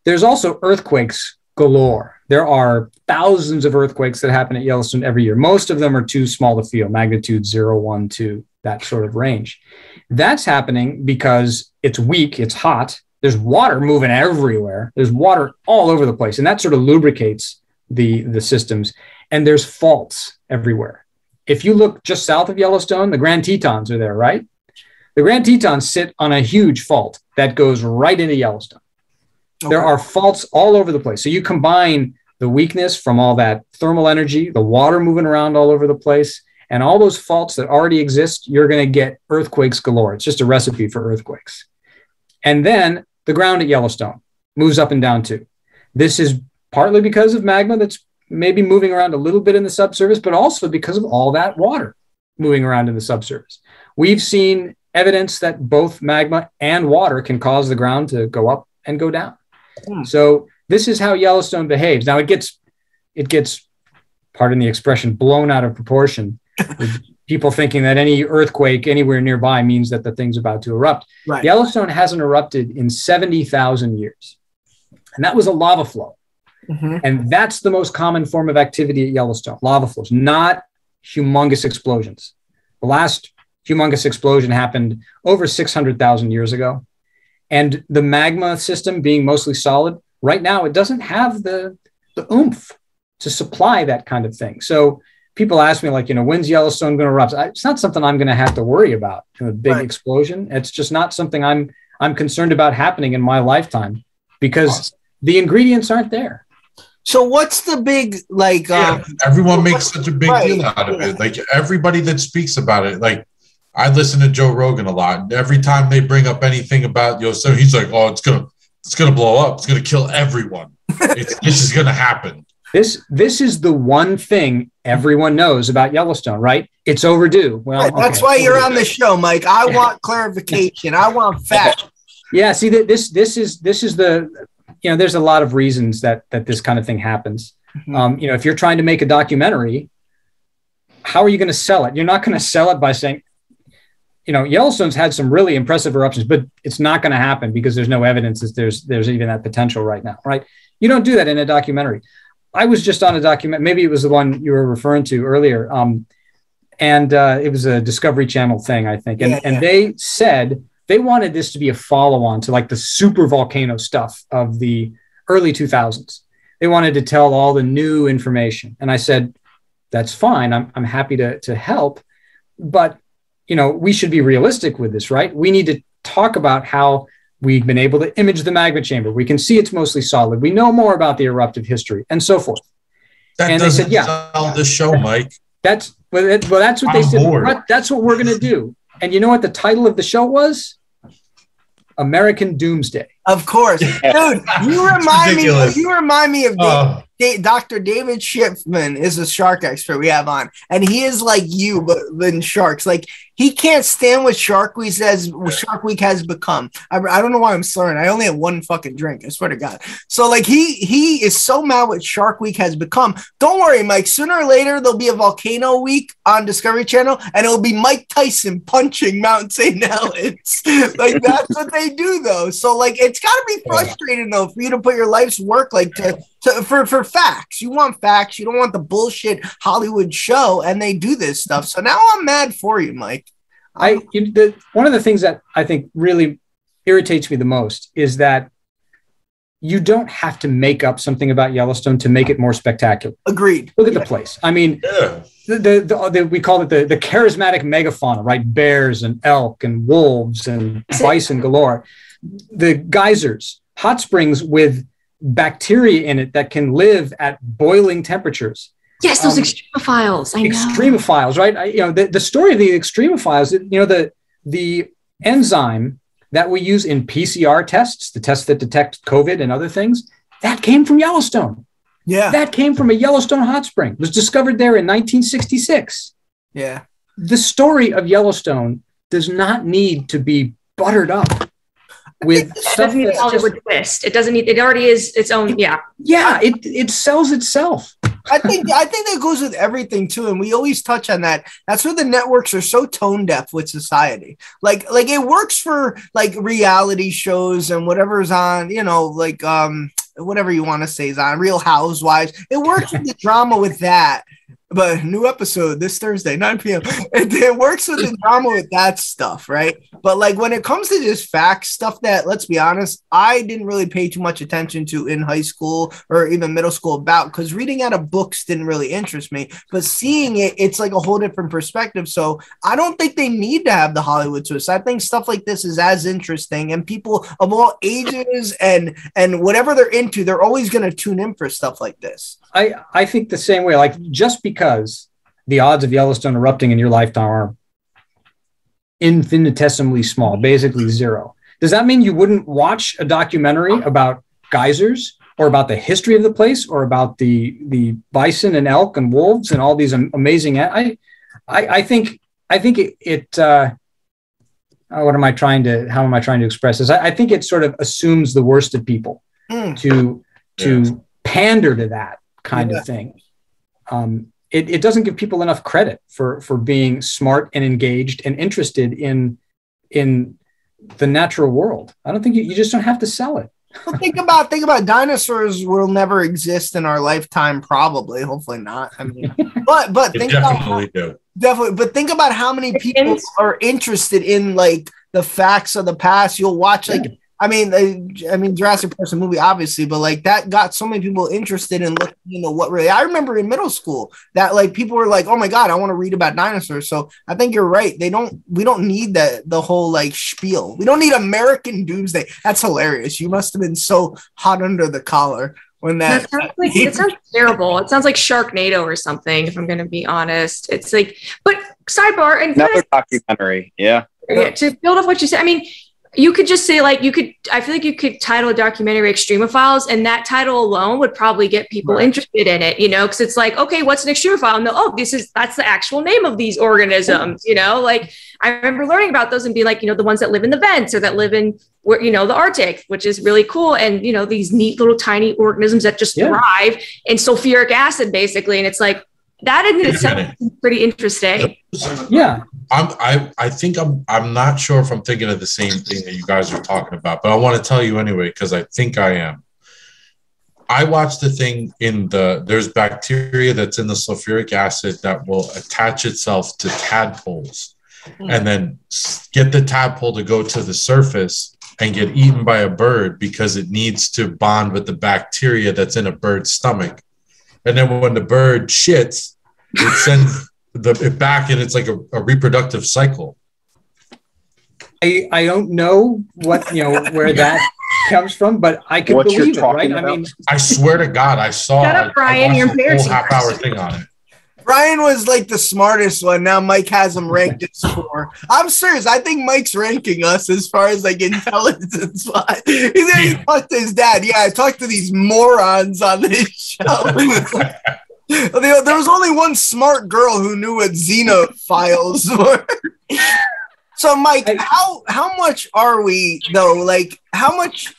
There's also earthquakes galore. There are thousands of earthquakes that happen at Yellowstone every year. Most of them are too small to feel, magnitude zero, one, two, that sort of range. That's happening because it's weak, it's hot, there's water moving everywhere, there's water all over the place, and that sort of lubricates the, the systems, and there's faults everywhere. If you look just south of Yellowstone, the Grand Tetons are there, right? The Grand Tetons sit on a huge fault that goes right into Yellowstone. Okay. There are faults all over the place. So you combine the weakness from all that thermal energy, the water moving around all over the place, and all those faults that already exist, you're going to get earthquakes galore. It's just a recipe for earthquakes. And then the ground at Yellowstone moves up and down too. This is partly because of magma that's maybe moving around a little bit in the subsurface, but also because of all that water moving around in the subsurface. We've seen evidence that both magma and water can cause the ground to go up and go down. Yeah. So this is how Yellowstone behaves. Now it gets, it gets, pardon the expression, blown out of proportion. People thinking that any earthquake anywhere nearby means that the thing's about to erupt. Right. Yellowstone hasn't erupted in seventy thousand years. And that was a lava flow. Mm-hmm. And that's the most common form of activity at Yellowstone, lava flows, not humongous explosions. The last humongous explosion happened over six hundred thousand years ago. And the magma system being mostly solid, right now it doesn't have the, the oomph to supply that kind of thing. So people ask me, like, you know, when's Yellowstone going to erupt? It's not something I'm going to have to worry about, a big right. explosion. It's just not something I'm I'm concerned about happening in my lifetime because awesome. the ingredients aren't there. So what's the big, like... Yeah, um, everyone makes such a big right. deal out of it. Like, everybody that speaks about it, like, I listen to Joe Rogan a lot. And every time they bring up anything about Yellowstone, he's like, oh, it's going to it's gonna blow up. It's going to kill everyone. It's, this is going to happen. This this is the one thing everyone knows about Yellowstone, right? It's overdue. Well, right, that's okay. why you're on the show, Mike. I want clarification. I want facts. Yeah, see that this this is this is the you know, there's a lot of reasons that that this kind of thing happens. Mm-hmm. Um, you know, if you're trying to make a documentary, how are you going to sell it? You're not going to sell it by saying, you know, Yellowstone's had some really impressive eruptions, but it's not going to happen because there's no evidence that there's there's even that potential right now, right? You don't do that in a documentary. I was just on a document, maybe it was the one you were referring to earlier. Um, and uh, it was a Discovery Channel thing, I think. And, yeah, yeah. and they said they wanted this to be a follow-on to like the super volcano stuff of the early two thousands. They wanted to tell all the new information. And I said, that's fine. I'm, I'm happy to, to help. But, you know, we should be realistic with this, right? We need to talk about how we've been able to image the magma chamber. We can see it's mostly solid. We know more about the eruptive history and so forth. That and doesn't they said, yeah, sell the show, Mike. That's, well, it, well that's what I'm they bored. said. That's what we're going to do. And you know what the title of the show was? American Doomsday. Of course. Dude, you remind me, you remind me of uh, David, Doctor David Shipman is a shark expert we have on. And he is like you, but in sharks. Like, he can't stand what Shark Week says, what Shark Week has become. I, I don't know why I'm slurring. I only have one fucking drink. I swear to God. So, like, he he is so mad what Shark Week has become. Don't worry, Mike. Sooner or later, there'll be a Volcano Week on Discovery Channel, and it'll be Mike Tyson punching Mount Saint Helens. Like, that's what they do, though. So, like, it's got to be frustrating, though, for you to put your life's work, like, to, to for, for facts. You want facts. You don't want the bullshit Hollywood show, and they do this stuff. So now I'm mad for you, Mike. I you, the, one of the things that I think really irritates me the most is that you don't have to make up something about Yellowstone to make it more spectacular. Agreed. Look at yeah. the place. I mean, yeah. the, the, the, the, we call it the, the charismatic megafauna, right? Bears and elk and wolves and bison galore. The geysers, hot springs with bacteria in it that can live at boiling temperatures. Yes, those um, extremophiles. I know. Extremophiles, right? I, you know, the, the story of the extremophiles, you know, the, the enzyme that we use in P C R tests, the tests that detect COVID and other things, that came from Yellowstone. Yeah. That came from a Yellowstone hot spring. It was discovered there in nineteen sixty-six. Yeah. The story of Yellowstone does not need to be buttered up with it doesn't need a Hollywood twist. It doesn't need, it already is its own, yeah. Yeah, it, it sells itself. I think I think that goes with everything too, and we always touch on that. That's where the networks are so tone deaf with society. Like like it works for like reality shows and whatever's on, you know, like um whatever you want to say is on Real Housewives. It works with the drama with that. But new episode this Thursday, nine p m It, it works with the drama with that stuff, right? But like when it comes to this fact stuff that, let's be honest, I didn't really pay too much attention to in high school or even middle school about, because reading out of books didn't really interest me. But seeing it, it's like a whole different perspective. So I don't think they need to have the Hollywood twist. I think stuff like this is as interesting, and people of all ages and and whatever they're into, they're always going to tune in for stuff like this. I, I think the same way, like just because the odds of Yellowstone erupting in your lifetime are infinitesimally small, basically zero. Does that mean you wouldn't watch a documentary about geysers or about the history of the place or about the, the bison and elk and wolves and all these amazing, I, I, I think, I think it, it uh, what am I trying to, how am I trying to express this? I, I think it sort of assumes the worst of people mm. to, to yeah. pander to that kind yeah. of thing. Um, it, it doesn't give people enough credit for, for being smart and engaged and interested in, in the natural world. I don't think you, you just don't have to sell it. Well, think about, think about dinosaurs will never exist in our lifetime. Probably, hopefully not. I mean, but, but think about how, definitely, but think about how many people are interested in like the facts of the past. You'll watch like, yeah. I mean, I mean, Jurassic Park's a movie, obviously, but like that got so many people interested in looking, you know, what really, I remember in middle school that like people were like, oh my God, I want to read about dinosaurs. So I think you're right. They don't, we don't need that, the whole like spiel. We don't need American Doomsday. That's hilarious. You must've been so hot under the collar when that. That sounds like, it sounds terrible. It sounds like Sharknado or something, if I'm going to be honest. It's like, but sidebar. And another documentary. Yeah. To build off what you said. I mean, you could just say like, you could, I feel like you could title a documentary Extremophiles, and that title alone would probably get people right. interested in it, you know, because it's like, okay, what's an extremophile? And oh, this is, that's the actual name of these organisms, you know, like I remember learning about those and being like, you know, the ones that live in the vents or that live in where, you know, the Arctic, which is really cool. And, you know, these neat little tiny organisms that just yeah. thrive in sulfuric acid basically. And it's like, that in itself is pretty interesting. Yeah. I'm, I, I think I'm, I'm not sure if I'm thinking of the same thing that you guys are talking about, but I want to tell you anyway, because I think I am. I watched the thing in the, there's bacteria that's in the sulfuric acid that will attach itself to tadpoles mm. and then get the tadpole to go to the surface and get eaten by a bird because it needs to bond with the bacteria that's in a bird's stomach. And then when the bird shits, it sends the, it back, and it's like a, a reproductive cycle. I, I don't know what, you know, where that comes from, but I can believe it, right? About? I mean, I swear to God, I saw Shut up, Brian, you're embarrassing. Half hour thing on it. Brian was like the smartest one. Now Mike has him ranked at score. I'm serious. I think Mike's ranking us as far as like intelligence. He yeah. talked to his dad. Yeah, I talked to these morons on this show. There was only one smart girl who knew what xenophiles were. So, Mike, how how much are we though? Like, how much?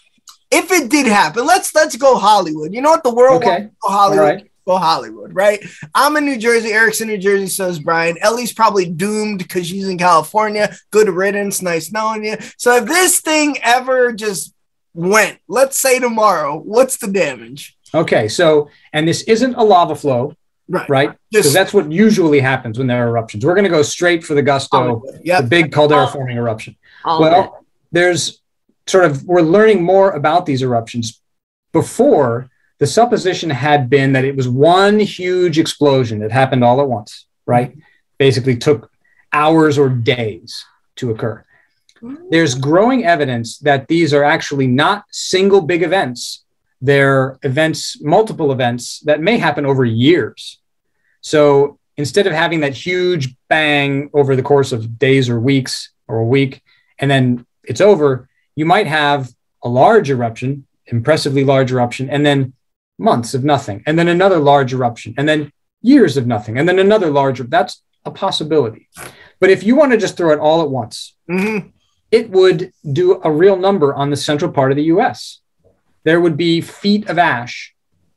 If it did happen, let's let's go Hollywood. You know what the world okay. wants to go Hollywood. All right. Go Hollywood, right? I'm in New Jersey. Eric's in New Jersey, so is Brian. Ellie's probably doomed because she's in California. Good riddance. Nice knowing you. So if this thing ever just went, let's say tomorrow, what's the damage? Okay, so, and this isn't a lava flow, right? Right? Because that's what usually happens when there are eruptions. We're going to go straight for the gusto, yep. the big caldera-forming eruption. All well, it. There's sort of, we're learning more about these eruptions before. The supposition had been that it was one huge explosion that happened all at once, right? Basically took hours or days to occur. There's growing evidence that these are actually not single big events. They're events, multiple events that may happen over years. So instead of having that huge bang over the course of days or weeks or a week, and then it's over, you might have a large eruption, impressively large eruption, and then months of nothing, and then another large eruption, and then years of nothing, and then another large. That's a possibility. But if you want to just throw it all at once, mm-hmm. it would do a real number on the central part of the U S There would be feet of ash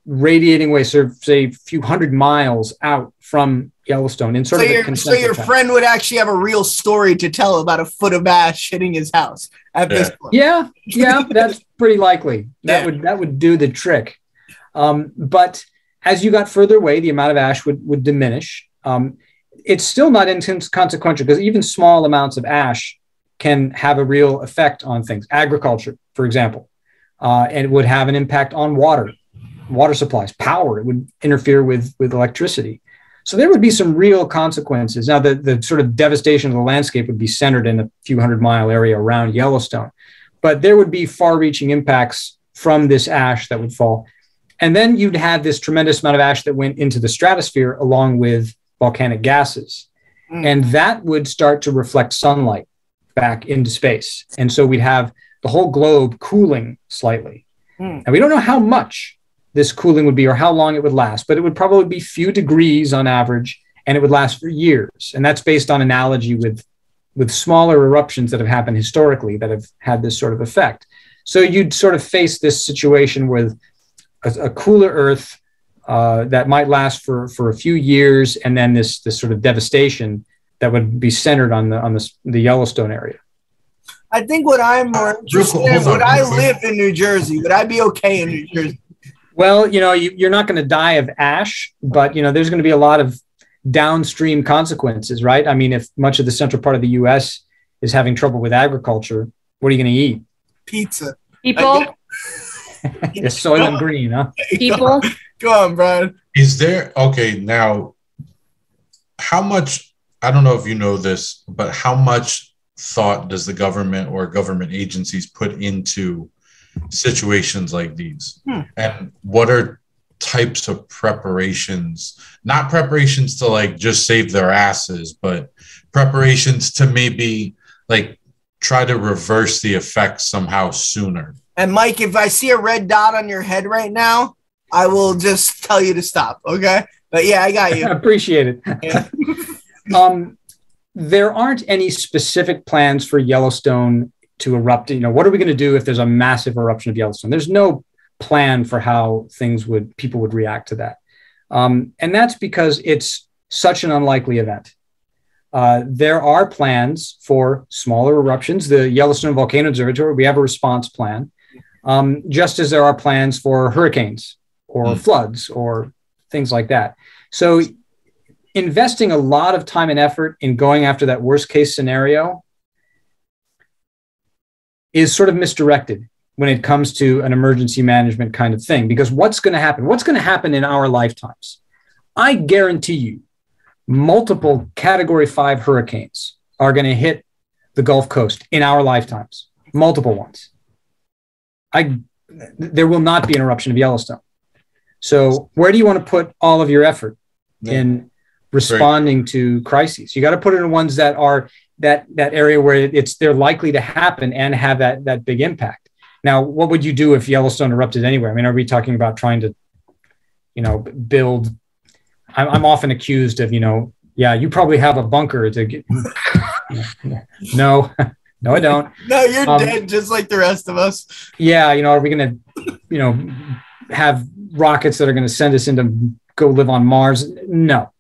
radiating away, sort of, say, a few hundred miles out from Yellowstone. In sort so, of your, so your time. friend would actually have a real story to tell about a foot of ash hitting his house at yeah. this point. Yeah, yeah, that's pretty likely. That yeah. would that would do the trick. Um, but as you got further away, the amount of ash would, would diminish. Um, it's still not inconsequential, because even small amounts of ash can have a real effect on things. Agriculture, for example, uh, and it would have an impact on water, water supplies, power. It would interfere with, with electricity. So there would be some real consequences. Now, the, the sort of devastation of the landscape would be centered in a few hundred mile area around Yellowstone, but there would be far-reaching impacts from this ash that would fall. And then you'd have this tremendous amount of ash that went into the stratosphere along with volcanic gases. Mm. And that would start to reflect sunlight back into space. And so we'd have the whole globe cooling slightly. Mm. And we don't know how much this cooling would be or how long it would last, but it would probably be few degrees on average, and it would last for years. And that's based on analogy with, with smaller eruptions that have happened historically that have had this sort of effect. So you'd sort of face this situation with a, a cooler Earth uh, that might last for, for a few years, and then this, this sort of devastation that would be centered on the on the, the Yellowstone area. I think what I'm more interested in, would I live in New Jersey? Would I be okay in New Jersey? Well, you know, you, you're not going to die of ash, but, you know, there's going to be a lot of downstream consequences, right? I mean, if much of the central part of the U S is having trouble with agriculture, what are you going to eat? Pizza. People. It's soil and green, huh? People. Go on, Brian. Is there, okay, now, how much, I don't know if you know this, but how much thought does the government or government agencies put into situations like these? Hmm. And what are types of preparations, not preparations to like just save their asses, but preparations to maybe like try to reverse the effects somehow sooner? And Mike, if I see a red dot on your head right now, I will just tell you to stop. Okay. But yeah, I got you. I appreciate it. Yeah. Um, there aren't any specific plans for Yellowstone to erupt. You know, what are we going to do if there's a massive eruption of Yellowstone? There's no plan for how things would, people would react to that. Um, and that's because it's such an unlikely event. Uh, there are plans for smaller eruptions. The Yellowstone Volcano Observatory, we have a response plan, um, just as there are plans for hurricanes or mm. floods or things like that. So investing a lot of time and effort in going after that worst case scenario is sort of misdirected when it comes to an emergency management kind of thing, because what's going to happen? What's going to happen in our lifetimes? I guarantee you multiple category five hurricanes are going to hit the Gulf Coast in our lifetimes, multiple ones. I, there will not be an eruption of Yellowstone. So where do you want to put all of your effort yeah. in responding right. to crises? You got to put it in ones that are that that area where it's they're likely to happen and have that that big impact. Now, what would you do if Yellowstone erupted anywhere? I mean, are we talking about trying to, you know, build? I'm, I'm often accused of, you know, yeah, you probably have a bunker to get. no, no, I don't. No, you're um, dead, just like the rest of us. Yeah, you know, are we going to, you know, have rockets that are going to send us into go live on Mars? No.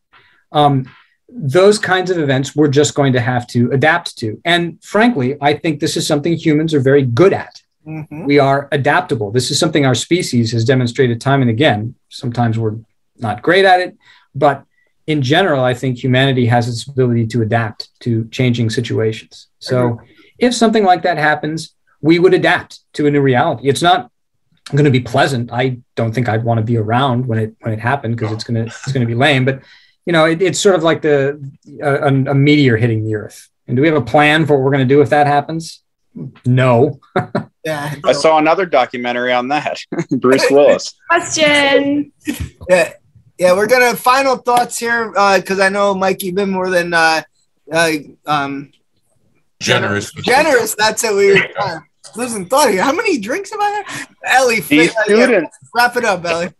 Um, those kinds of events we're just going to have to adapt to. And frankly, I think this is something humans are very good at. Mm-hmm. We are adaptable. This is something our species has demonstrated time and again. Sometimes we're not great at it, but in general, I think humanity has its ability to adapt to changing situations. So mm-hmm. if something like that happens, we would adapt to a new reality. It's not going to be pleasant. I don't think I'd want to be around when it, when it happened, because it's going to, it's going to be lame, but you know, it, it's sort of like the uh, a, a meteor hitting the Earth. And do we have a plan for what we're going to do if that happens? No. Yeah. I saw another documentary on that. Bruce Willis. Question. Yeah, yeah. We're gonna final thoughts here because uh, I know Mike, you've been more than uh, uh, um, generous. Generous. That's it. We were uh, losing thought here. How many drinks have I had? Ellie, fit, uh, yeah, wrap it up, Ellie.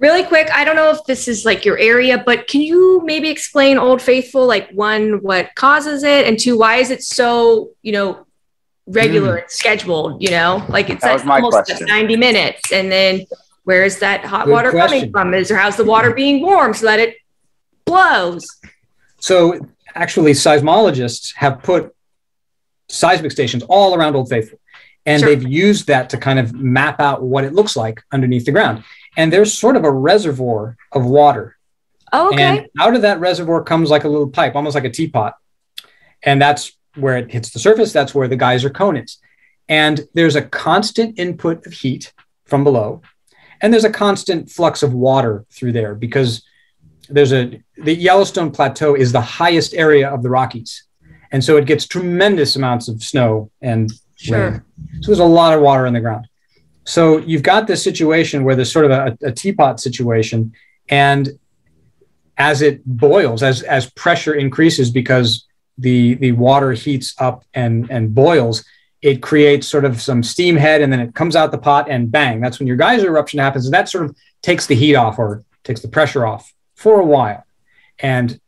Really quick, I don't know if this is like your area, but can you maybe explain Old Faithful? Like one, what causes it, and two, why is it so, you know, regular mm. and scheduled? You know, like it's like almost just ninety minutes, and then Where is that hot Good water question. coming from? Is there, how's the water being warmed so that it blows? So actually seismologists have put seismic stations all around Old Faithful. And sure. they've used that to kind of map out what it looks like underneath the ground. And there's sort of a reservoir of water. Oh, okay. And out of that reservoir comes like a little pipe, almost like a teapot. And that's where it hits the surface. That's where the geyser cone is. And there's a constant input of heat from below. And there's a constant flux of water through there because there's a, the Yellowstone Plateau is the highest area of the Rockies. And so it gets tremendous amounts of snow and sure. rain. So there's a lot of water on the ground. So you've got this situation where there's sort of a, a teapot situation. And as it boils, as, as pressure increases because the, the water heats up and, and boils, it creates sort of some steam head and then it comes out the pot and bang, that's when your geyser eruption happens. And that sort of takes the heat off or takes the pressure off for a while. And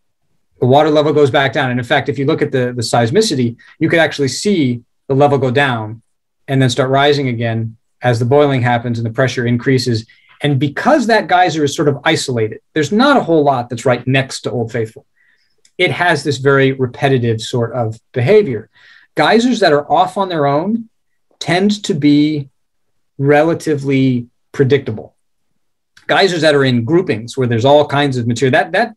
the water level goes back down. And in fact, if you look at the, the seismicity, you could actually see the level go down and then start rising again as the boiling happens and the pressure increases. And because that geyser is sort of isolated, there's not a whole lot that's right next to Old Faithful. It has this very repetitive sort of behavior. Geysers that are off on their own tend to be relatively predictable. Geysers that are in groupings where there's all kinds of material, that, that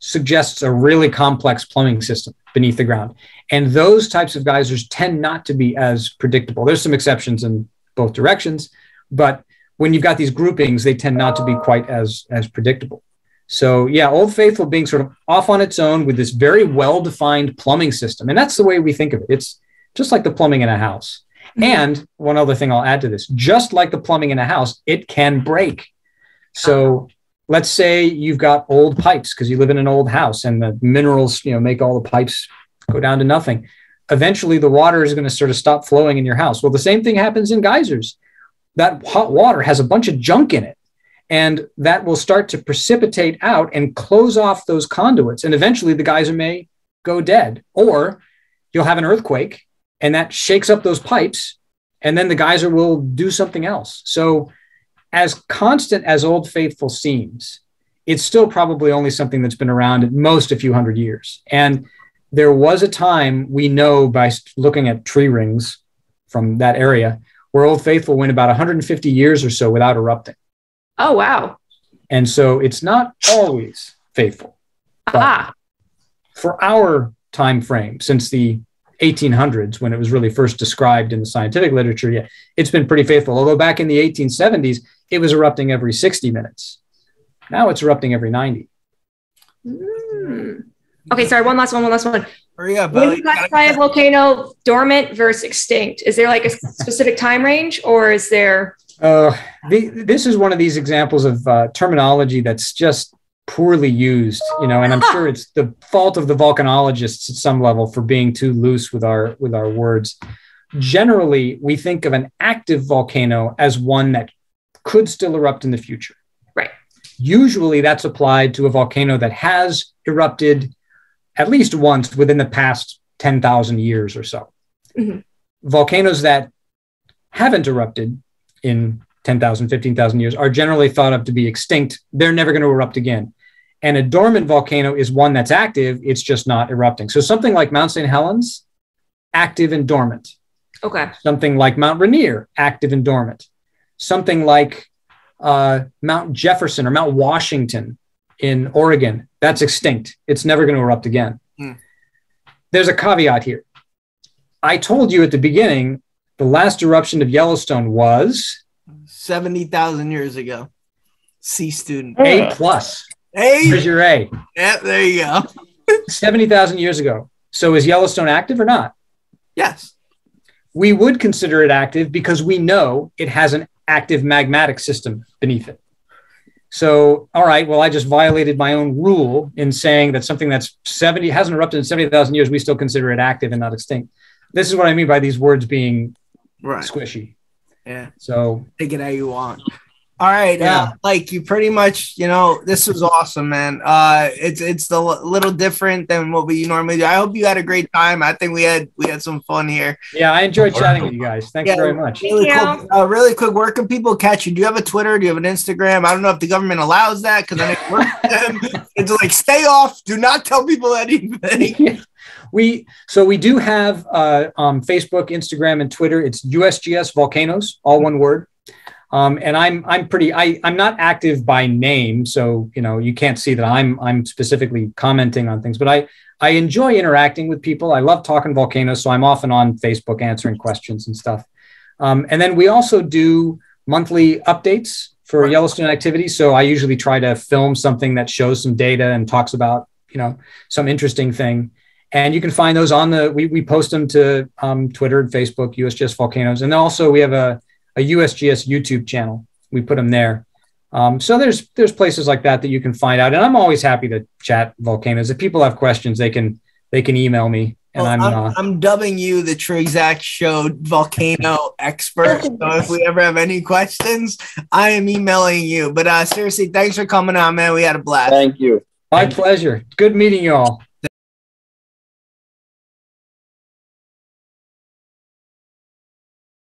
suggests a really complex plumbing system beneath the ground. And those types of geysers tend not to be as predictable. There's some exceptions in both directions, but when you've got these groupings, they tend not to be quite as, as predictable. So yeah, Old Faithful being sort of off on its own with this very well-defined plumbing system. And that's the way we think of it. It's just like the plumbing in a house. Mm-hmm. And one other thing I'll add to this, just like the plumbing in a house, it can break. So let's say you've got old pipes because you live in an old house and the minerals, you know, make all the pipes go down to nothing. Eventually the water is going to sort of stop flowing in your house. Well, the same thing happens in geysers. That hot water has a bunch of junk in it. And that will start to precipitate out and close off those conduits. And eventually the geyser may go dead, or you'll have an earthquake and that shakes up those pipes. And then the geyser will do something else. So as constant as Old Faithful seems, it's still probably only something that's been around at most a few hundred years. And there was a time, we know by looking at tree rings from that area, where Old Faithful went about one hundred fifty years or so without erupting. Oh, wow. And so it's not always faithful. Aha. For our time frame, since the eighteen hundreds, when it was really first described in the scientific literature, yeah, it's been pretty faithful. Although back in the eighteen seventies, it was erupting every sixty minutes. Now it's erupting every ninety. Mm. Okay, sorry, one last one, one last one. Hurry up, buddy. When you classify a volcano dormant versus extinct, is there like a specific time range, or is there... Uh, the, this is one of these examples of uh, terminology that's just poorly used, you know, and I'm sure it's the fault of the volcanologists at some level for being too loose with our, with our words. Generally, we think of an active volcano as one that could still erupt in the future. Right. Usually that's applied to a volcano that has erupted at least once within the past ten thousand years or so. Mm-hmm. Volcanoes that haven't erupted in ten thousand, fifteen thousand years are generally thought of to be extinct. They're never going to erupt again. And a dormant volcano is one that's active. It's just not erupting. So something like Mount Saint Helens, active and dormant. Okay. Something like Mount Rainier, active and dormant. Something like uh, Mount Jefferson or Mount Washington in Oregon, that's extinct. It's never going to erupt again. Mm. There's a caveat here. I told you at the beginning, the last eruption of Yellowstone was seventy thousand years ago. C student. A plus. A. Here's your A. Yeah, there you go. seventy thousand years ago. So is Yellowstone active or not? Yes. We would consider it active because we know it has an active magmatic system beneath it. So, all right, well, I just violated my own rule in saying that something that's seventy hasn't erupted in seventy thousand years, we still consider it active and not extinct. This is what I mean by these words being... Right. Squishy. Yeah. So take it how you want. All right, yeah. uh, Mike, you pretty much, you know, this was awesome, man. Uh, it's it's a little different than what we normally do. I hope you had a great time. I think we had we had some fun here. Yeah, I enjoyed chatting with you guys. Thanks yeah, very much. Really, yeah. quick, uh, really quick, where can people catch you? Do you have a Twitter? Do you have an Instagram? I don't know if the government allows that because I think work with them. It's like, stay off. Do not tell people anything. We so we do have uh, um, Facebook, Instagram, and Twitter. It's U S G S Volcanoes, all one word. Um, and I'm I'm pretty I I'm not active by name, so you know you can't see that I'm I'm specifically commenting on things. But I I enjoy interacting with people. I love talking volcanoes, so I'm often on Facebook answering questions and stuff. Um, and then we also do monthly updates for Yellowstone activities. So I usually try to film something that shows some data and talks about you know some interesting thing. And you can find those on the we we post them to um, Twitter and Facebook, U S G S Volcanoes, and then also we have a a U S G S YouTube channel. We put them there. Um, so there's, there's places like that that you can find out. And I'm always happy to chat volcanoes. If people have questions, they can, they can email me. And well, I'm, I'm, uh, I'm dubbing you the TruExact Show volcano expert. So if we ever have any questions, I am emailing you, but uh, seriously, thanks for coming on, man. We had a blast. Thank you. My Thank pleasure. You. Good meeting you all.